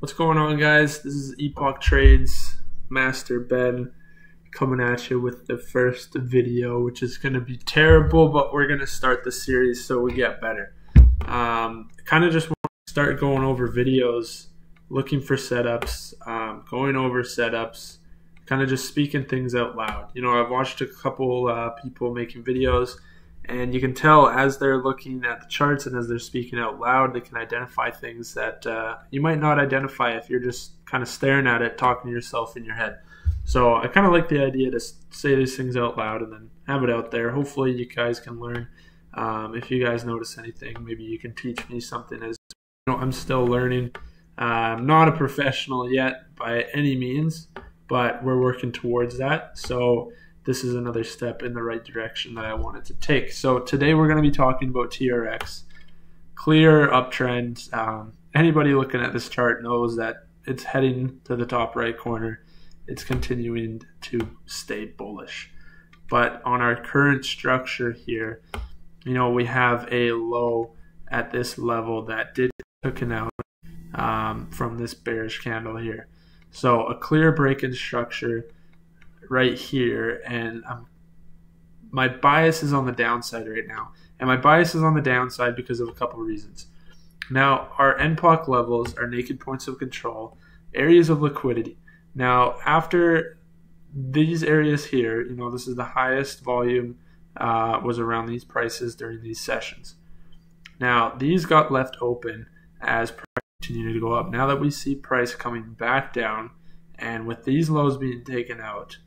What's going on, guys? This is Epoch Trades Master Ben coming at you with the first video, which is going to be terrible, but we're going to start the series so we get better. Kind of just want to start going over videos, looking for setups, going over setups, kind of just speaking things out loud. You know, I've watched a couple people making videos, and you can tell as they're looking at the charts and as they're speaking out loud, they can identify things that you might not identify if you're just kind of staring at it, talking to yourself in your head. So I kind of like the idea to say these things out loud and then have it out there. Hopefully you guys can learn. If you guys notice anything, maybe you can teach me something. As you know, I'm still learning. I'm not a professional yet by any means, but we're working towards that. So this is another step in the right direction that I wanted to take. So today we're going to be talking about TRX, clear uptrend. Anybody looking at this chart knows that it's heading to the top right corner. It's continuing to stay bullish. But on our current structure here, you know, we have a low at this level that did took an out from this bearish candle here. So a clear break in structure right here, and my bias is on the downside right now, and my bias is on the downside because of a couple of reasons. Now, our NPOC levels are naked points of control, areas of liquidity. Now, after these areas here, you know, this is the highest volume was around these prices during these sessions. Now, these got left open as price continued to go up. Now that we see price coming back down, and with these lows being taken out,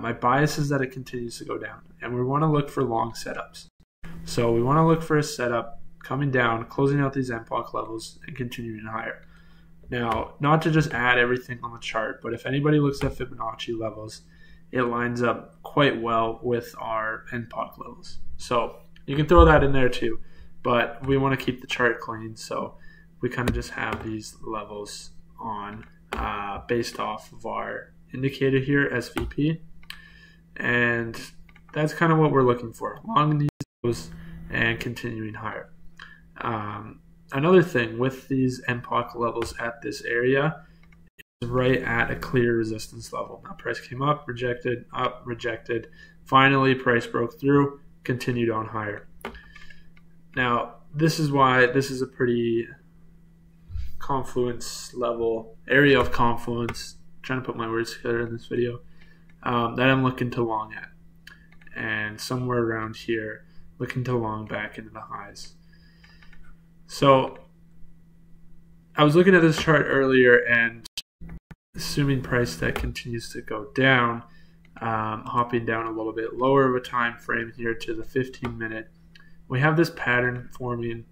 my bias is that it continues to go down, and we want to look for long setups. So we want to look for a setup coming down, closing out these MPOC levels and continuing higher. Now, not to just add everything on the chart, but if anybody looks at Fibonacci levels, it lines up quite well with our NPOC levels. So you can throw that in there too, but we want to keep the chart clean. So we kind of just have these levels on based off of our indicator here, SVP. And that's kind of what we're looking for, long these lows and continuing higher. Another thing with these MPOC levels at this area is right at a clear resistance level. Now price came up, rejected. Finally, price broke through, continued on higher. Now, this is why this is a pretty confluence level, area of confluence, I'm trying to put my words together in this video, that I'm looking to long at. And somewhere around here, looking to long back into the highs. So I was looking at this chart earlier, and assuming price that continues to go down, hopping down a little bit lower of a time frame here to the 15-minute, we have this pattern forming.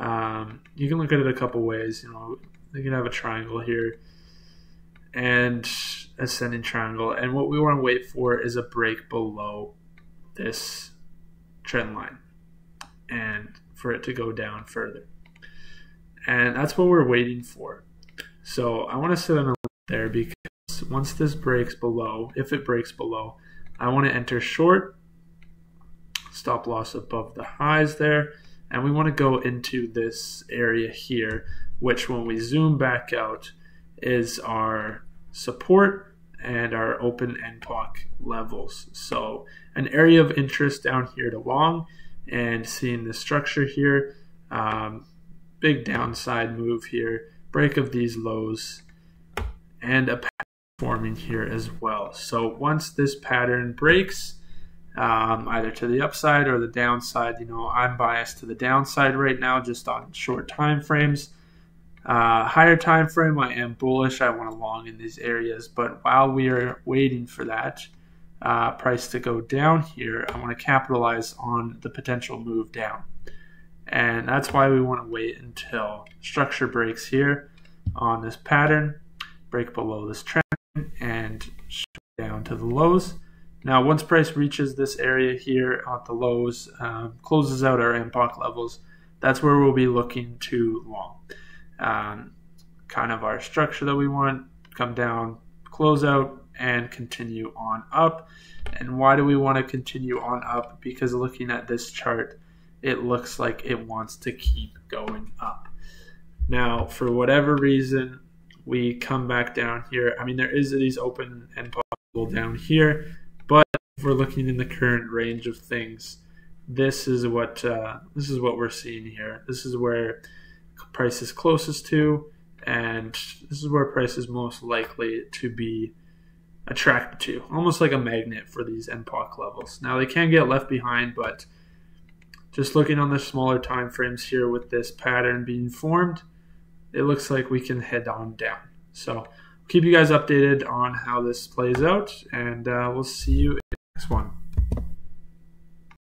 You can look at it a couple ways. You know, you can have a triangle here and ascending triangle, and what we want to wait for is a break below this trend line and for it to go down further, and that's what we're waiting for. So I want to sit on a line there, because once this breaks below, if it breaks below, I want to enter short, stop loss above the highs there. And we want to go into this area here, which when we zoom back out is our support and our open NPOC levels. So an area of interest down here to long, and seeing the structure here, big downside move here, break of these lows, and a pattern forming here as well. So once this pattern breaks, either to the upside or the downside, you know, I'm biased to the downside right now just on short time frames. Higher time frame, I am bullish. I want to long in these areas, but while we are waiting for that price to go down here, I want to capitalize on the potential move down, and that's why we want to wait until structure breaks here on this pattern, break below this trend, and down to the lows. Now, once price reaches this area here at the lows, closes out our MPOC levels, that's where we'll be looking to long. Kind of our structure that we want, come down, close out, and continue on up. And why do we want to continue on up? Because looking at this chart, it looks like it wants to keep going up. Now, for whatever reason, we come back down here. I mean, there is these open and possible down here, but if we're looking in the current range of things, this is what we're seeing here. This is where price is closest to, and this is where price is most likely to be attracted to, almost like a magnet for these MPOC levels. Now they can get left behind, but just looking on the smaller time frames here with this pattern being formed, it looks like we can head on down. So keep you guys updated on how this plays out, and we'll see you in the next one.